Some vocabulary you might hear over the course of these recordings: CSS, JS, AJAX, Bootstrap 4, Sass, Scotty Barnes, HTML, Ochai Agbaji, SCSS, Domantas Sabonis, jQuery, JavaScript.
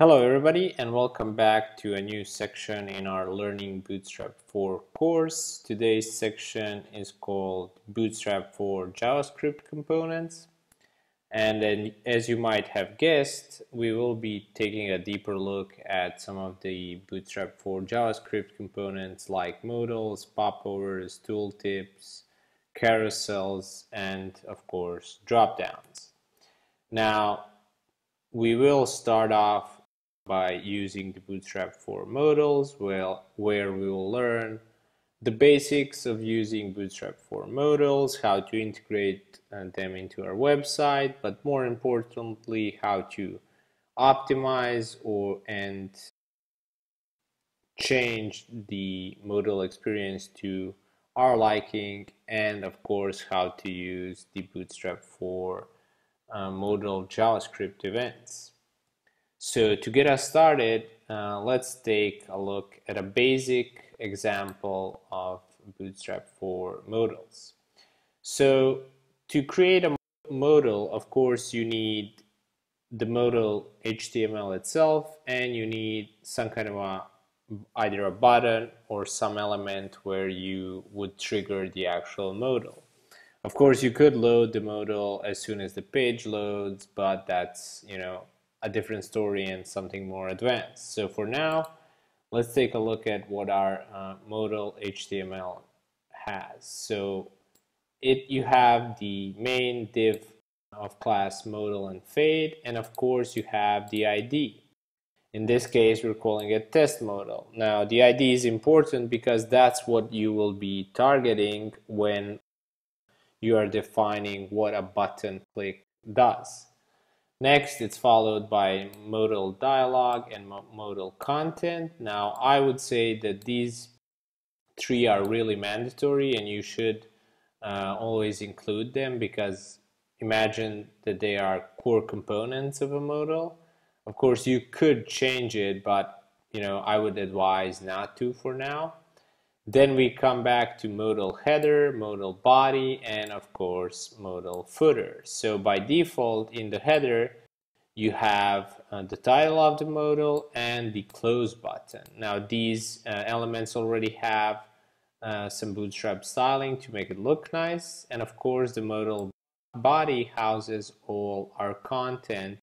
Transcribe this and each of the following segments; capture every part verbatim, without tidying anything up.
Hello everybody and welcome back to a new section in our Learning Bootstrap four course. Today's section is called Bootstrap four JavaScript Components. And then, as you might have guessed, we will be taking a deeper look at some of the Bootstrap four JavaScript components like modals, popovers, tooltips, carousels, and of course dropdowns. Now, we will start off by using the Bootstrap four modals, well, where we will learn the basics of using Bootstrap four modals, how to integrate uh, them into our website, but more importantly, how to optimize or and change the modal experience to our liking, and of course, how to use the Bootstrap four uh, modal JavaScript events. So to get us started, uh, let's take a look at a basic example of Bootstrap four modals. So to create a modal, of course, you need the modal H T M L itself, and you need some kind of a, either a button or some element where you would trigger the actual modal. Of course, you could load the modal as soon as the page loads, but that's, you know, a different story and something more advanced. So for now, let's take a look at what our uh, modal H T M L has. So it you have the main div of class modal and fade, and of course you have the I D. In this case, we're calling it test modal. Now the I D is important because that's what you will be targeting when you are defining what a button click does. Next, it's followed by modal dialog and mo modal content. Now, I would say that these three are really mandatory and you should uh, always include them, because imagine that they are core components of a modal. Of course, you could change it, but you know, I would advise not to for now. Then we come back to modal header, modal body, and of course modal footer. So by default in the header you have uh, the title of the modal and the close button. Now these uh, elements already have uh, some Bootstrap styling to make it look nice, and of course the modal body houses all our content,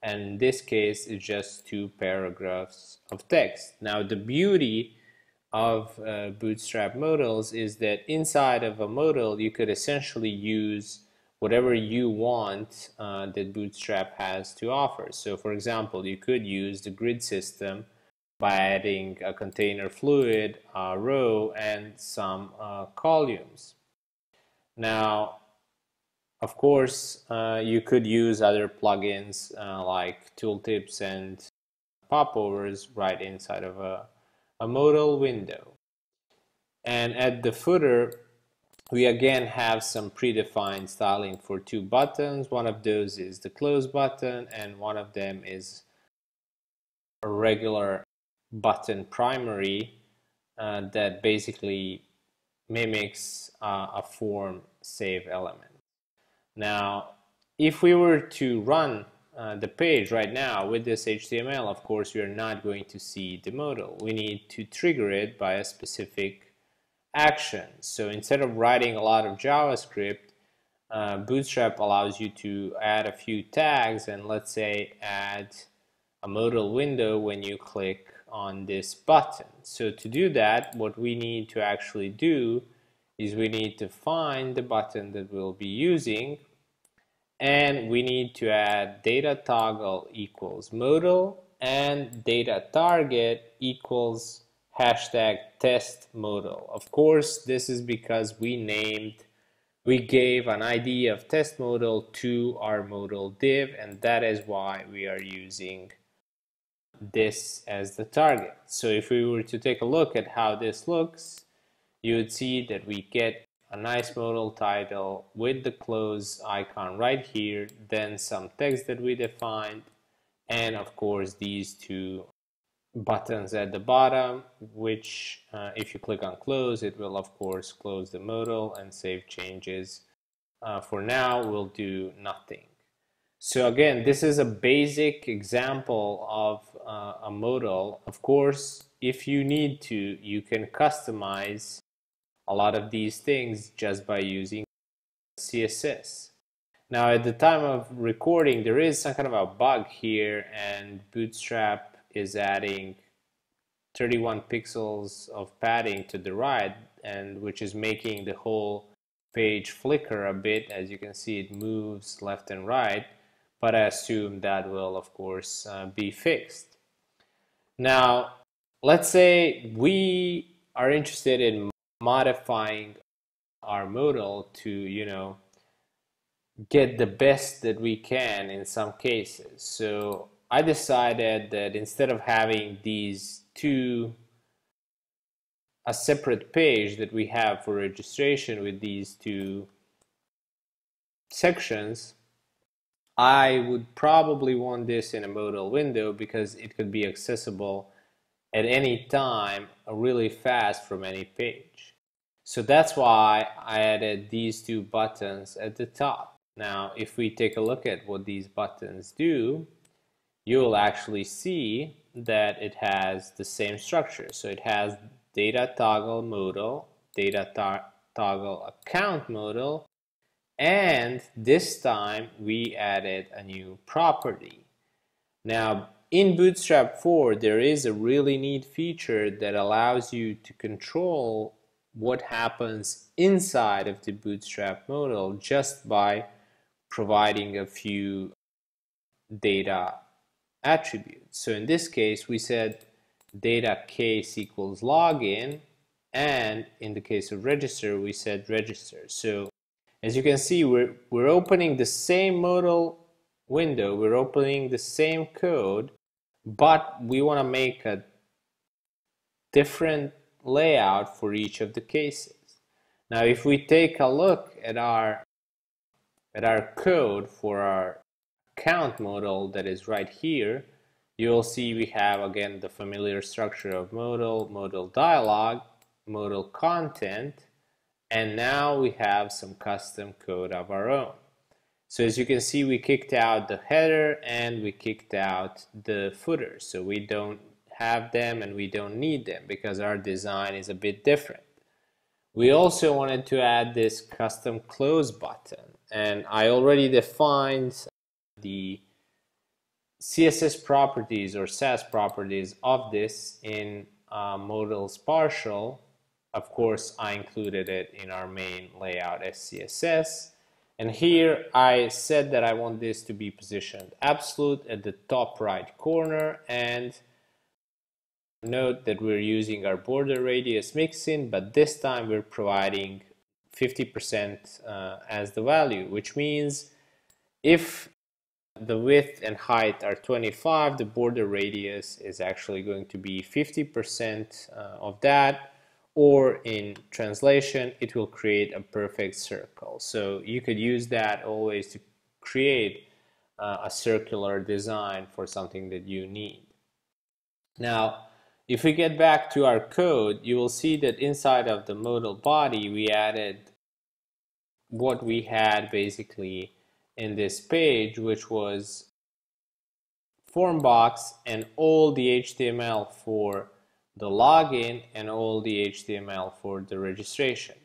and in this case it's just two paragraphs of text. Now the beauty of uh, Bootstrap modals is that inside of a modal you could essentially use whatever you want uh, that Bootstrap has to offer. So for example, you could use the grid system by adding a container fluid, a row, and some uh, columns. Now of course uh, you could use other plugins uh, like tooltips and popovers right inside of a a modal window. And at the footer we again have some predefined styling for two buttons. One of those is the close button and one of them is a regular button primary uh, that basically mimics uh, a form save element. Now if we were to run Uh, the page right now with this H T M L, of course we are not going to see the modal. We need to trigger it by a specific action. So instead of writing a lot of JavaScript, uh, Bootstrap allows you to add a few tags, and let's say add a modal window when you click on this button. So to do that, what we need to actually do is we need to find the button that we'll be using, and we need to add data toggle equals modal and data target equals hashtag test modal. Of course, this is because we named, we gave an I D of test modal to our modal div, and that is why we are using this as the target. So if we were to take a look at how this looks, you would see that we get a nice modal title with the close icon right here, then some text that we defined, and of course these two buttons at the bottom, which uh, if you click on close, it will of course close the modal and save changes. Uh, for now we'll do nothing. So again, this is a basic example of uh, a modal. Of course, if you need to, you can customize a lot of these things just by using C S S. Now, at the time of recording, there is some kind of a bug here, and Bootstrap is adding thirty-one pixels of padding to the right, and which is making the whole page flicker a bit. As you can see, it moves left and right, but I assume that will, of course, uh, be fixed. Now, let's say we are interested in modifying our modal to, you know, get the best that we can in some cases. So I decided that instead of having these two, a separate page that we have for registration with these two sections, I would probably want this in a modal window because it could be accessible at any time really fast from any page. So that's why I added these two buttons at the top. Now, if we take a look at what these buttons do, you'll actually see that it has the same structure. So it has data toggle modal, data to toggle account modal, and this time we added a new property. Now, in Bootstrap four, there is a really neat feature that allows you to control what happens inside of the Bootstrap modal just by providing a few data attributes. So in this case, we said data case equals login, and in the case of register, we said register. So as you can see, we're, we're opening the same modal window, we're opening the same code, but we want to make a different layout for each of the cases. Now, if we take a look at our at our code for our account modal that is right here, you'll see we have again the familiar structure of modal, modal dialog, modal content, and now we have some custom code of our own. So as you can see, we kicked out the header and we kicked out the footer. So we don't have them and we don't need them because our design is a bit different. We also wanted to add this custom close button, and I already defined the C S S properties or Sass properties of this in uh, modals partial. Of course, I included it in our main layout S C S S, and here I said that I want this to be positioned absolute at the top right corner, and note that we're using our border radius mixin, but this time we're providing fifty percent uh, as the value, which means if the width and height are twenty-five, the border radius is actually going to be fifty percent uh, of that, or in translation, it will create a perfect circle. So you could use that always to create uh, a circular design for something that you need. Now, if we get back to our code, you will see that inside of the modal body, we added what we had basically in this page, which was form box and all the H T M L for the login and all the H T M L for the registration,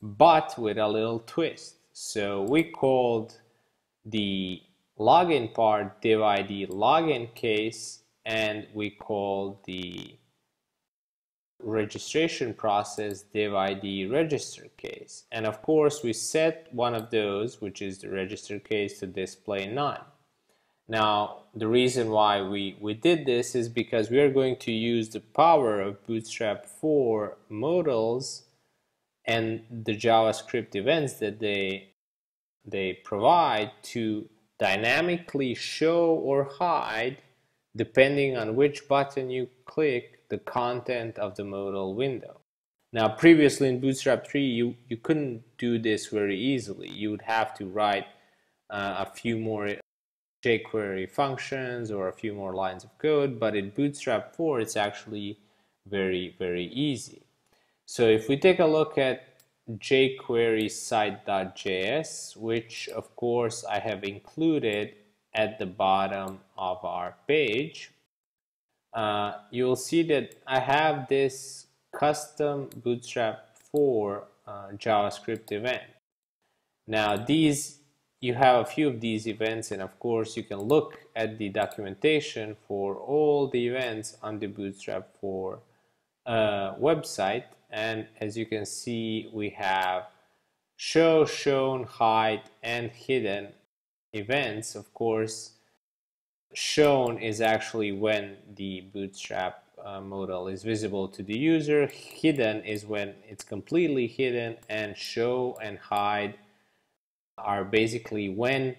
but with a little twist. So we called the login part div I D login case, and we called the registration process div I D register case, and of course we set one of those, which is the register case, to display none. Now, the reason why we we did this is because we are going to use the power of Bootstrap four modals and the JavaScript events that they they provide to dynamically show or hide, depending on which button you click, the content of the modal window. Now, previously in Bootstrap three, you, you couldn't do this very easily. You would have to write uh, a few more jQuery functions or a few more lines of code, but in Bootstrap four, it's actually very, very easy. So if we take a look at jQuery site dot J S, which of course I have included at the bottom of our page, uh, you'll see that I have this custom Bootstrap four uh, JavaScript event. Now these, you have a few of these events, and of course you can look at the documentation for all the events on the Bootstrap four uh, website, and as you can see we have show, shown, hide, and hidden events. Of course, shown is actually when the Bootstrap uh, modal is visible to the user, hidden is when it's completely hidden, and show and hide are basically when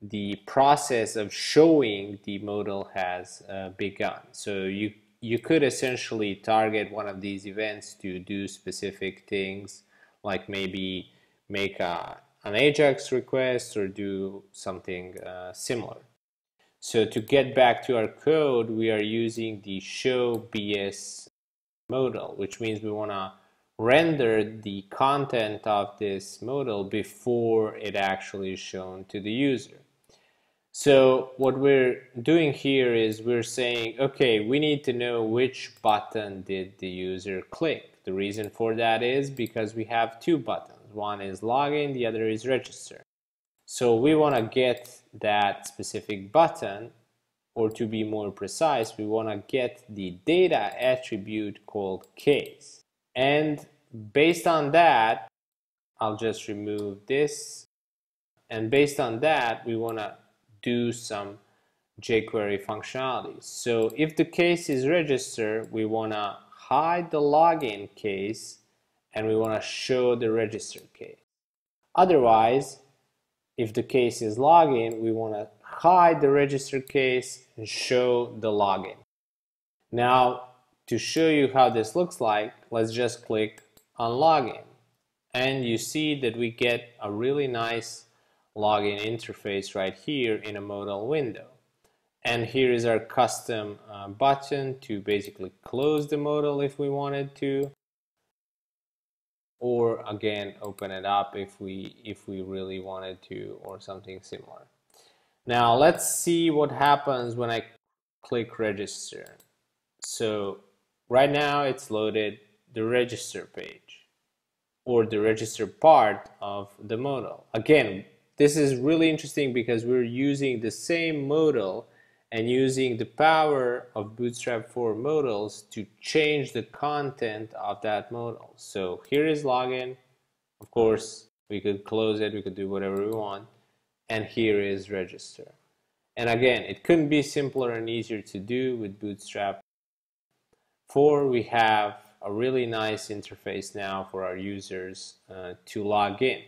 the process of showing the modal has uh, begun. So you, you could essentially target one of these events to do specific things, like maybe make a, an AJAX request or do something uh, similar. So to get back to our code, we are using the show B S modal, which means we want to render the content of this modal before it actually is shown to the user. So what we're doing here is we're saying, okay, we need to know which button did the user click. The reason for that is because we have two buttons. One is login, the other is register. So we want to get that specific button, or to be more precise, we want to get the data attribute called case. And based on that, I'll just remove this. And based on that, we want to do some jQuery functionality. So if the case is register, we want to hide the login case and we want to show the register case. Otherwise, if the case is login, we want to hide the register case and show the login. Now, to show you how this looks like, let's just click on login, and you see that we get a really nice login interface right here in a modal window. And here is our custom uh, button to basically close the modal if we wanted to, or again open it up if we if we really wanted to, or something similar. Now let's see what happens when I click register. So right now it's loaded the register page, or the register part of the modal. Again, this is really interesting because we're using the same modal and using the power of Bootstrap four modals to change the content of that modal. So here is login. Of course, we could close it, we could do whatever we want. And here is register. And again, it couldn't be simpler and easier to do with Bootstrap four. We have a really nice interface now for our users uh, to log in.